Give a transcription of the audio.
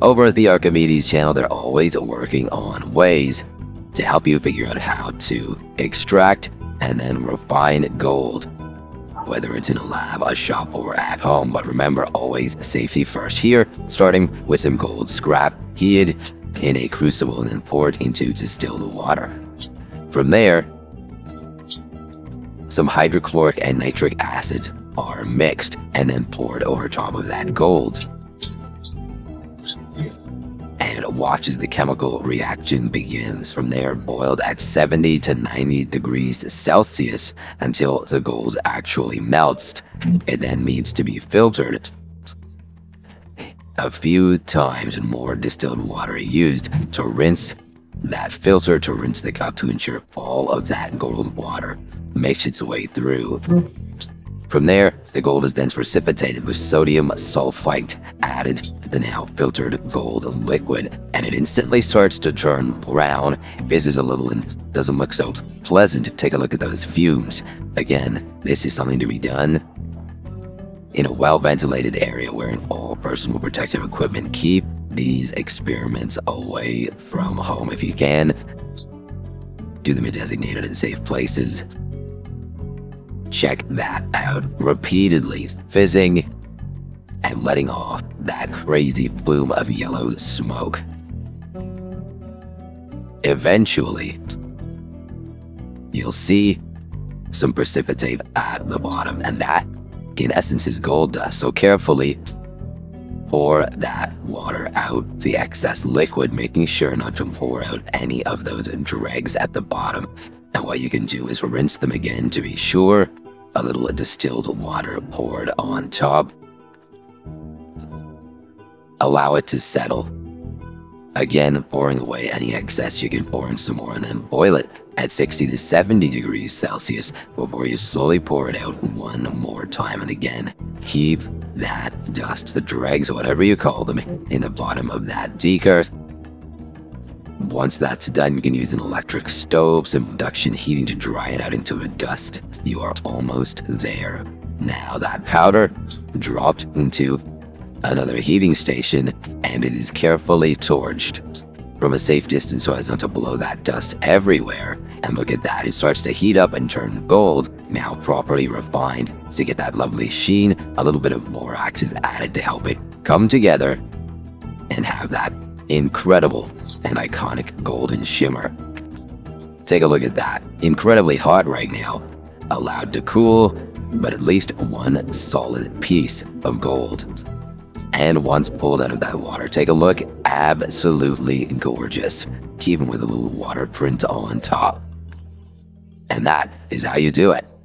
Over at the Archimedes Channel, they're always working on ways to help you figure out how to extract and then refine gold, whether it's in a lab, a shop, or at home. But remember, always safety first here, starting with some gold scrap heated in a crucible and then poured into distilled water. From there, some hydrochloric and nitric acids are mixed and then poured over top of that gold, and watch as the chemical reaction begins. From there, boiled at 70 to 90 degrees Celsius until the gold actually melts. It then needs to be filtered a few times and more distilled water used to rinse that filter, to rinse the cup, to ensure all of that gold water makes its way through. From there, the gold is then precipitated with sodium sulfite added to the now filtered gold liquid, and it instantly starts to turn brown, fizzes a little, and doesn't look so pleasant. Take a look at those fumes. Again, this is something to be done in a well-ventilated area where all personal protective equipment. Keep these experiments away from home if you can. Do them in designated and safe places. Check that out repeatedly, fizzing and letting off that crazy plume of yellow smoke. Eventually, you'll see some precipitate at the bottom, and that, in essence, is gold dust. So carefully pour that water out, the excess liquid, making sure not to pour out any of those dregs at the bottom. And what you can do is rinse them again to be sure. A little distilled water poured on top. Allow it to settle. Again, pouring away any excess, you can pour in some more and then boil it at 60 to 70 degrees Celsius before you slowly pour it out one more time. And again, keep that dust, the dregs, or whatever you call them, in the bottom of that decanter. Once that's done, you can use an electric stove, some induction heating to dry it out into a dust. You are almost there. Now that powder dropped into another heating station, and it is carefully torched from a safe distance so as not to blow that dust everywhere. And look at that, it starts to heat up and turn gold, now properly refined. To get that lovely sheen, a little bit of borax is added to help it come together and have that incredible and iconic golden shimmer. Take a look at that. Incredibly hot right now, allowed to cool, but at least one solid piece of gold. And once pulled out of that water, take a look, absolutely gorgeous, even with a little water print on top. And that is how you do it.